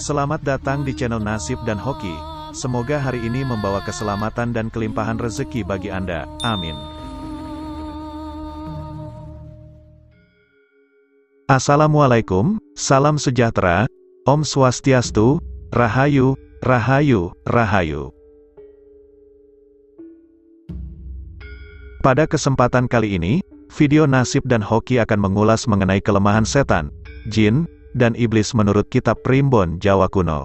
Selamat datang di channel Nasib dan Hoki. Semoga hari ini membawa keselamatan dan kelimpahan rezeki bagi Anda. Amin. Assalamualaikum, salam sejahtera, Om Swastiastu, Rahayu, Rahayu, Rahayu. Pada kesempatan kali ini, video Nasib dan Hoki akan mengulas mengenai kelemahan setan, jin, dan iblis menurut kitab Primbon Jawa Kuno.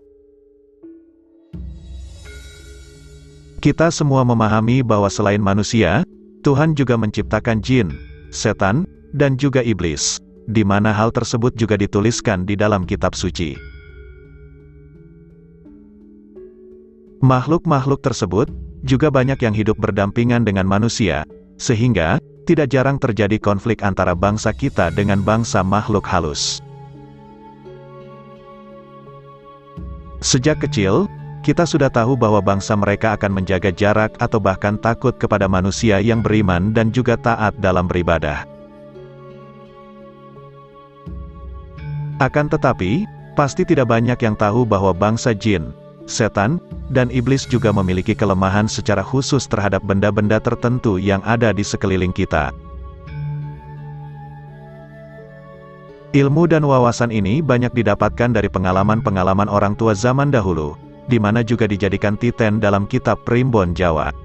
Kita semua memahami bahwa selain manusia, Tuhan juga menciptakan jin, setan, dan juga iblis, di mana hal tersebut juga dituliskan di dalam kitab suci. Makhluk-makhluk tersebut juga banyak yang hidup berdampingan dengan manusia, sehingga tidak jarang terjadi konflik antara bangsa kita dengan bangsa makhluk halus. Sejak kecil, kita sudah tahu bahwa bangsa mereka akan menjaga jarak atau bahkan takut kepada manusia yang beriman dan juga taat dalam beribadah. Akan tetapi, pasti tidak banyak yang tahu bahwa bangsa jin, setan, dan iblis juga memiliki kelemahan secara khusus terhadap benda-benda tertentu yang ada di sekeliling kita. Ilmu dan wawasan ini banyak didapatkan dari pengalaman-pengalaman orang tua zaman dahulu, di mana juga dijadikan titen dalam kitab Primbon Jawa.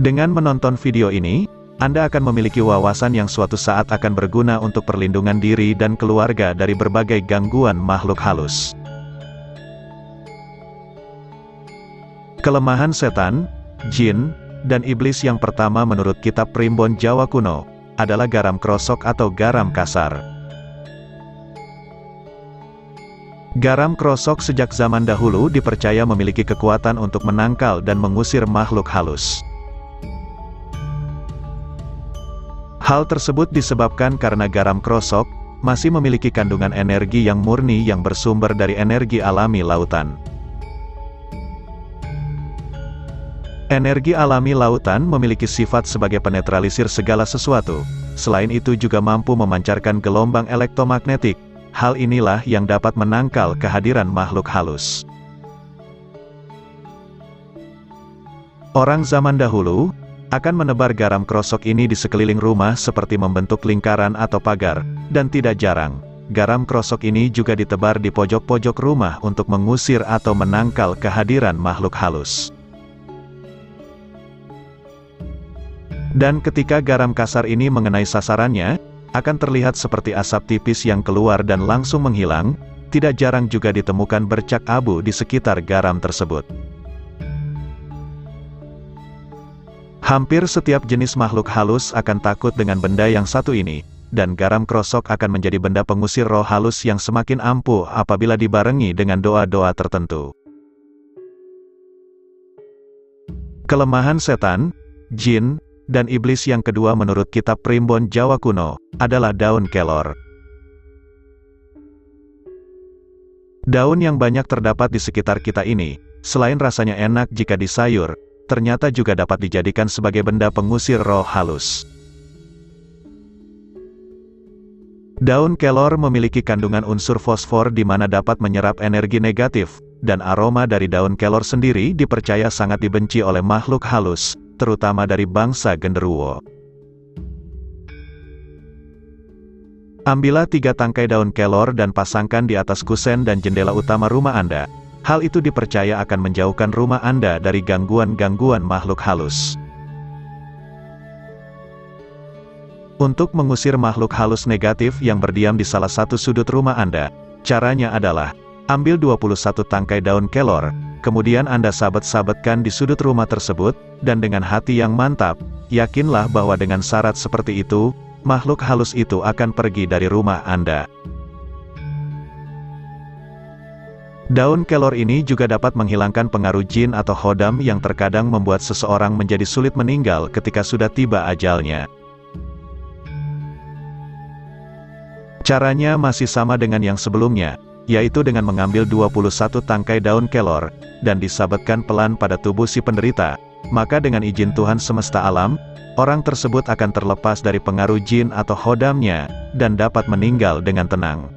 Dengan menonton video ini, Anda akan memiliki wawasan yang suatu saat akan berguna untuk perlindungan diri dan keluarga dari berbagai gangguan makhluk halus. Kelemahan setan, jin, dan iblis yang pertama menurut kitab Primbon Jawa Kuno adalah garam krosok atau garam kasar. Garam krosok sejak zaman dahulu dipercaya memiliki kekuatan untuk menangkal dan mengusir makhluk halus. Hal tersebut disebabkan karena garam krosok masih memiliki kandungan energi yang murni yang bersumber dari energi alami lautan. Energi alami lautan memiliki sifat sebagai penetralisir segala sesuatu. Selain itu juga mampu memancarkan gelombang elektromagnetik. Hal inilah yang dapat menangkal kehadiran makhluk halus. Orang zaman dahulu akan menebar garam krosok ini di sekeliling rumah seperti membentuk lingkaran atau pagar, dan tidak jarang, garam krosok ini juga ditebar di pojok-pojok rumah untuk mengusir atau menangkal kehadiran makhluk halus. Dan ketika garam kasar ini mengenai sasarannya, akan terlihat seperti asap tipis yang keluar dan langsung menghilang. Tidak jarang juga ditemukan bercak abu di sekitar garam tersebut. Hampir setiap jenis makhluk halus akan takut dengan benda yang satu ini, dan garam krosok akan menjadi benda pengusir roh halus yang semakin ampuh apabila dibarengi dengan doa-doa tertentu. Kelemahan setan, jin, dan iblis yang kedua menurut kitab Primbon Jawa Kuno adalah daun kelor. Daun yang banyak terdapat di sekitar kita ini, selain rasanya enak jika disayur, ternyata juga dapat dijadikan sebagai benda pengusir roh halus. Daun kelor memiliki kandungan unsur fosfor di mana dapat menyerap energi negatif, dan aroma dari daun kelor sendiri dipercaya sangat dibenci oleh makhluk halus, terutama dari bangsa genderuwo. Ambillah 3 tangkai daun kelor dan pasangkan di atas kusen dan jendela utama rumah Anda. Hal itu dipercaya akan menjauhkan rumah Anda dari gangguan-gangguan makhluk halus. Untuk mengusir makhluk halus negatif yang berdiam di salah satu sudut rumah Anda, caranya adalah ambil 21 tangkai daun kelor, kemudian Anda sabet-sabetkan di sudut rumah tersebut, dan dengan hati yang mantap, yakinlah bahwa dengan syarat seperti itu, makhluk halus itu akan pergi dari rumah Anda. Daun kelor ini juga dapat menghilangkan pengaruh jin atau khodam yang terkadang membuat seseorang menjadi sulit meninggal ketika sudah tiba ajalnya. Caranya masih sama dengan yang sebelumnya, yaitu dengan mengambil 21 tangkai daun kelor, dan disabetkan pelan pada tubuh si penderita, maka dengan izin Tuhan semesta alam, orang tersebut akan terlepas dari pengaruh jin atau khodamnya, dan dapat meninggal dengan tenang.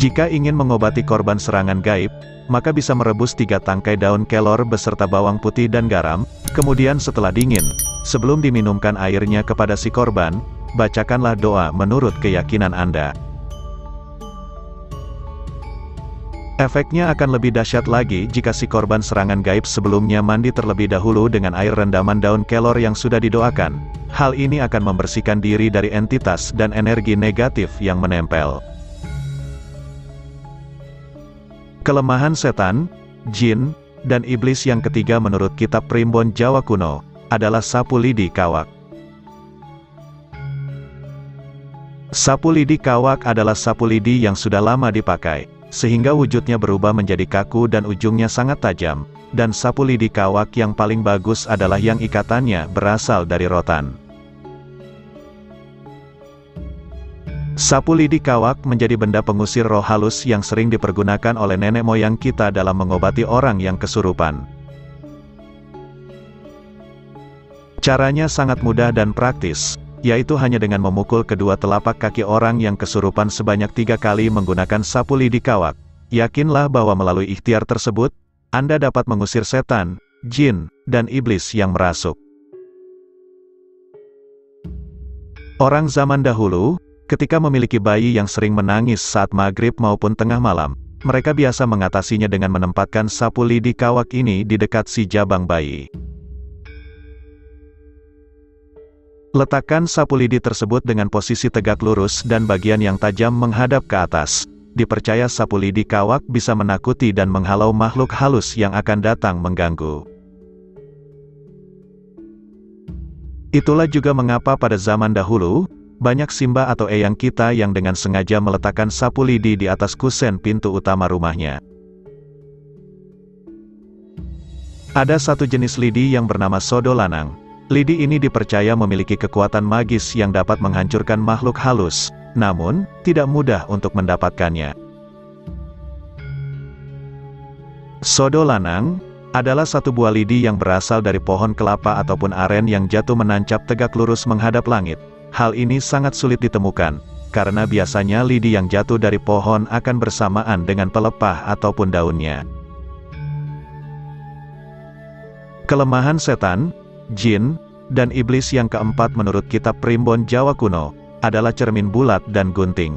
Jika ingin mengobati korban serangan gaib, maka bisa merebus 3 tangkai daun kelor beserta bawang putih dan garam, kemudian setelah dingin, sebelum diminumkan airnya kepada si korban, bacakanlah doa menurut keyakinan Anda. Efeknya akan lebih dahsyat lagi jika si korban serangan gaib sebelumnya mandi terlebih dahulu dengan air rendaman daun kelor yang sudah didoakan. Hal ini akan membersihkan diri dari entitas dan energi negatif yang menempel. Kelemahan setan, jin, dan iblis yang ketiga menurut kitab Primbon Jawa Kuno, adalah sapu lidi kawak. Sapu lidi kawak adalah sapu lidi yang sudah lama dipakai, sehingga wujudnya berubah menjadi kaku dan ujungnya sangat tajam, dan sapu lidi kawak yang paling bagus adalah yang ikatannya berasal dari rotan. Sapu lidi kawak menjadi benda pengusir roh halus yang sering dipergunakan oleh nenek moyang kita dalam mengobati orang yang kesurupan. Caranya sangat mudah dan praktis, yaitu hanya dengan memukul kedua telapak kaki orang yang kesurupan sebanyak 3 kali menggunakan sapu lidi kawak. Yakinlah bahwa melalui ikhtiar tersebut, Anda dapat mengusir setan, jin, dan iblis yang merasuk. Orang zaman dahulu, ketika memiliki bayi yang sering menangis saat maghrib maupun tengah malam, mereka biasa mengatasinya dengan menempatkan sapu lidi kawak ini di dekat si jabang bayi. Letakkan sapu lidi tersebut dengan posisi tegak lurus dan bagian yang tajam menghadap ke atas. Dipercaya sapu lidi kawak bisa menakuti dan menghalau makhluk halus yang akan datang mengganggu. Itulah juga mengapa pada zaman dahulu, banyak simbah atau eyang kita yang dengan sengaja meletakkan sapu lidi di atas kusen pintu utama rumahnya. Ada satu jenis lidi yang bernama sodo lanang. Lidi ini dipercaya memiliki kekuatan magis yang dapat menghancurkan makhluk halus, namun, tidak mudah untuk mendapatkannya. Sodo lanang adalah satu buah lidi yang berasal dari pohon kelapa ataupun aren yang jatuh menancap tegak lurus menghadap langit. Hal ini sangat sulit ditemukan, karena biasanya lidi yang jatuh dari pohon akan bersamaan dengan pelepah ataupun daunnya. Kelemahan setan, jin, dan iblis yang keempat menurut kitab Primbon Jawa Kuno, adalah cermin bulat dan gunting.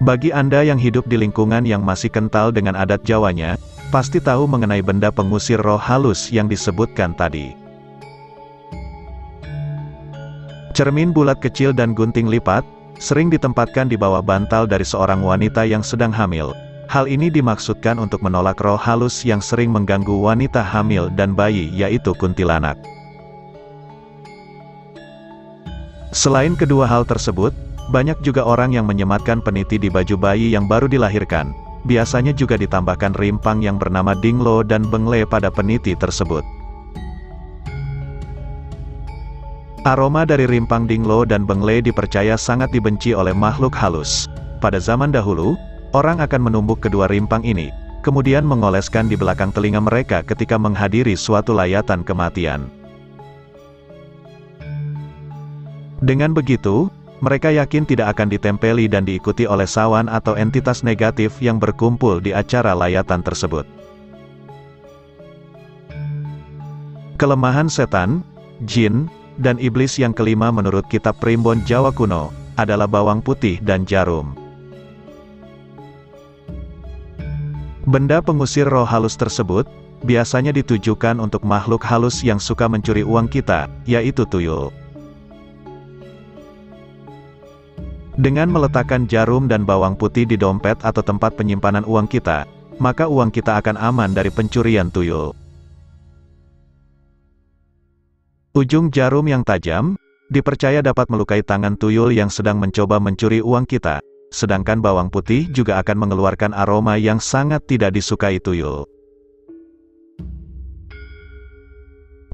Bagi Anda yang hidup di lingkungan yang masih kental dengan adat Jawanya, pasti tahu mengenai benda pengusir roh halus yang disebutkan tadi. Cermin bulat kecil dan gunting lipat, sering ditempatkan di bawah bantal dari seorang wanita yang sedang hamil. Hal ini dimaksudkan untuk menolak roh halus yang sering mengganggu wanita hamil dan bayi, yaitu kuntilanak. Selain kedua hal tersebut, banyak juga orang yang menyematkan peniti di baju bayi yang baru dilahirkan. Biasanya juga ditambahkan rimpang yang bernama dinglo dan bengle pada peniti tersebut. Aroma dari rimpang dinglo dan bengle dipercaya sangat dibenci oleh makhluk halus. Pada zaman dahulu, orang akan menumbuk kedua rimpang ini, kemudian mengoleskan di belakang telinga mereka ketika menghadiri suatu layatan kematian. Dengan begitu, mereka yakin tidak akan ditempeli dan diikuti oleh sawan atau entitas negatif yang berkumpul di acara layatan tersebut. Kelemahan setan, jin, dan iblis yang kelima menurut kitab Primbon Jawa Kuno, adalah bawang putih dan jarum. Benda pengusir roh halus tersebut, biasanya ditujukan untuk makhluk halus yang suka mencuri uang kita, yaitu tuyul. Dengan meletakkan jarum dan bawang putih di dompet atau tempat penyimpanan uang kita, maka uang kita akan aman dari pencurian tuyul. Ujung jarum yang tajam, dipercaya dapat melukai tangan tuyul yang sedang mencoba mencuri uang kita. Sedangkan bawang putih juga akan mengeluarkan aroma yang sangat tidak disukai tuyul.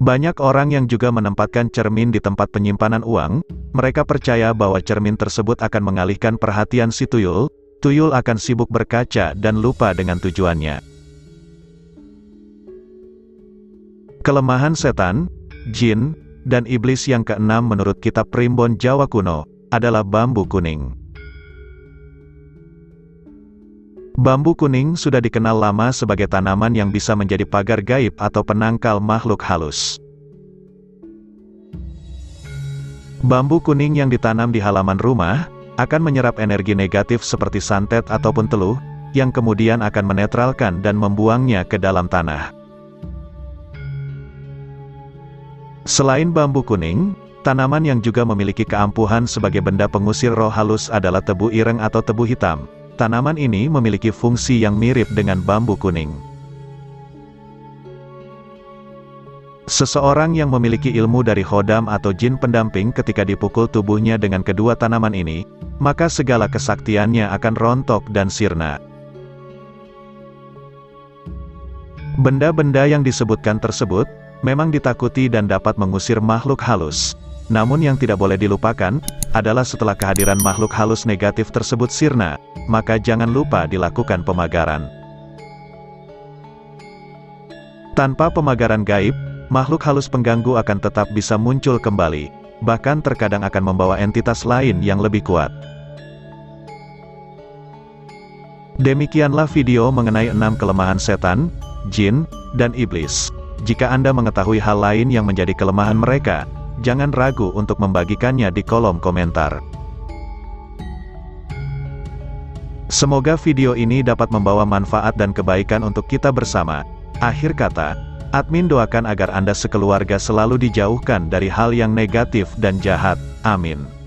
Banyak orang yang juga menempatkan cermin di tempat penyimpanan uang. Mereka percaya bahwa cermin tersebut akan mengalihkan perhatian si tuyul, tuyul akan sibuk berkaca dan lupa dengan tujuannya. Kelemahan setan, jin, dan iblis yang keenam menurut kitab Primbon Jawa Kuno adalah bambu kuning. Bambu kuning sudah dikenal lama sebagai tanaman yang bisa menjadi pagar gaib atau penangkal makhluk halus. Bambu kuning yang ditanam di halaman rumah akan menyerap energi negatif seperti santet ataupun teluh, yang kemudian akan menetralkan dan membuangnya ke dalam tanah. Selain bambu kuning, tanaman yang juga memiliki keampuhan sebagai benda pengusir roh halus adalah tebu ireng atau tebu hitam. Tanaman ini memiliki fungsi yang mirip dengan bambu kuning. Seseorang yang memiliki ilmu dari khodam atau jin pendamping ketika dipukul tubuhnya dengan kedua tanaman ini, maka segala kesaktiannya akan rontok dan sirna. Benda-benda yang disebutkan tersebut memang ditakuti dan dapat mengusir makhluk halus. Namun yang tidak boleh dilupakan adalah setelah kehadiran makhluk halus negatif tersebut sirna, maka jangan lupa dilakukan pemagaran. Tanpa pemagaran gaib, makhluk halus pengganggu akan tetap bisa muncul kembali, bahkan terkadang akan membawa entitas lain yang lebih kuat. Demikianlah video mengenai 6 kelemahan setan, jin, dan iblis. Jika Anda mengetahui hal lain yang menjadi kelemahan mereka, jangan ragu untuk membagikannya di kolom komentar. Semoga video ini dapat membawa manfaat dan kebaikan untuk kita bersama. Akhir kata, admin doakan agar Anda sekeluarga selalu dijauhkan dari hal yang negatif dan jahat. Amin.